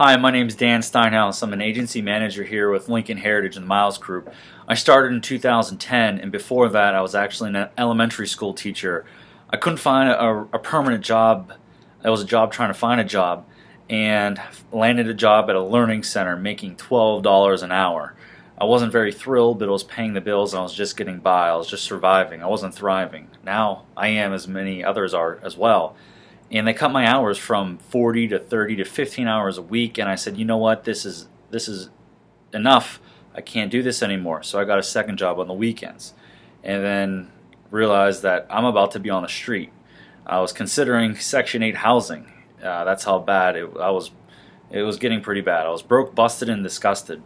Hi, my name is Dan Steinhaus. I'm an agency manager here with Lincoln Heritage and the Miles Group. I started in 2010, and before that I was actually an elementary school teacher. I couldn't find a permanent job. It was a job trying to find a job, and landed a job at a learning center making $12 an hour. I wasn't very thrilled, but it was paying the bills and I was just getting by. I was just surviving. I wasn't thriving. Now I am, as many others are as well. And they cut my hours from 40 to 30 to 15 hours a week, and I said, you know what, this is enough. I can't do this anymore. So I got a second job on the weekends, and then realized that I'm about to be on the street. I was considering Section 8 housing. That's how bad it was getting pretty bad. I was broke, busted, and disgusted.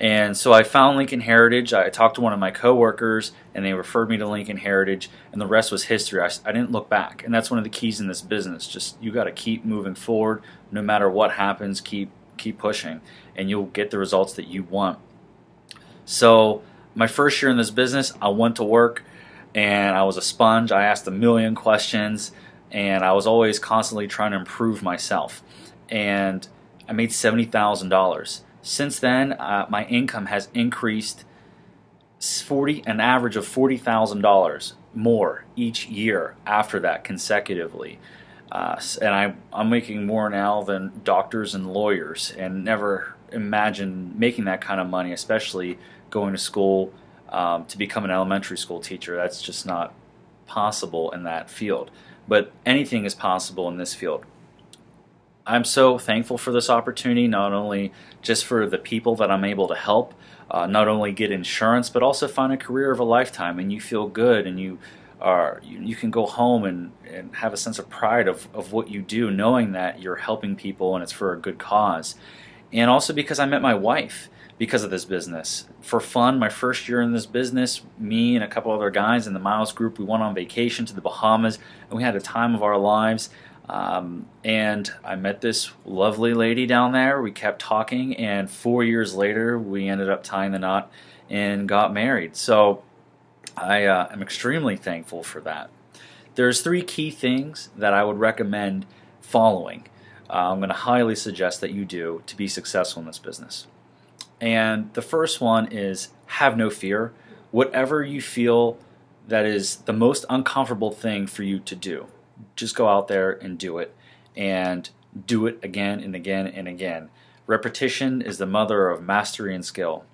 And so I found Lincoln Heritage. I talked to one of my coworkers, and they referred me to Lincoln Heritage, and the rest was history. I didn't look back, and that's one of the keys in this business. Just, you got to keep moving forward, no matter what happens. Keep pushing, and you'll get the results that you want. So my first year in this business, I went to work, and I was a sponge. I asked a million questions, and I was always constantly trying to improve myself. And I made $70,000. Since then, my income has increased an average of $40,000 more each year after that, consecutively. And I'm making more now than doctors and lawyers, and never imagined making that kind of money, especially going to school to become an elementary school teacher. That's just not possible in that field. But anything is possible in this field. I'm so thankful for this opportunity, not only just for the people that I'm able to help, not only get insurance, but also find a career of a lifetime, and you feel good, and you can go home and have a sense of pride of what you do, knowing that you're helping people and it's for a good cause. And also because I met my wife because of this business. For fun, my first year in this business, me and a couple other guys in the Miles Group, we went on vacation to the Bahamas, and we had a time of our lives. And I met this lovely lady down there. We kept talking, and 4 years later we ended up tying the knot and got married. So I am extremely thankful for that. There's three key things that I would recommend following. I'm going to highly suggest that you do to be successful in this business. And the first one is, have no fear. Whatever you feel that is the most uncomfortable thing for you to do, just go out there and do it, and do it again and again and again. Repetition is the mother of mastery and skill.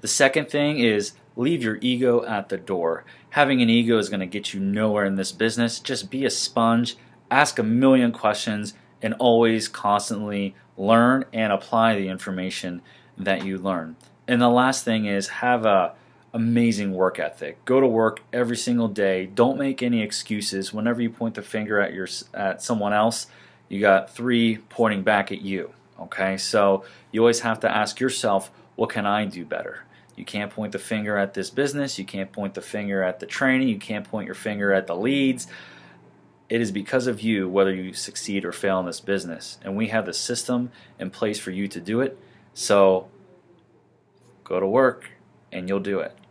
The second thing is, leave your ego at the door. Having an ego is going to get you nowhere in this business. Just be a sponge, ask a million questions, and always constantly learn and apply the information that you learn. And the last thing is, have an amazing work ethic. Go to work every single day. Don't make any excuses. Whenever you point the finger at someone else, you got three pointing back at you. Okay, so you always have to ask yourself, what can I do better? You can't point the finger at this business. You can't point the finger at the training. You can't point your finger at the leads. It is because of you whether you succeed or fail in this business, and we have the system in place for you to do it. So go to work and you'll do it.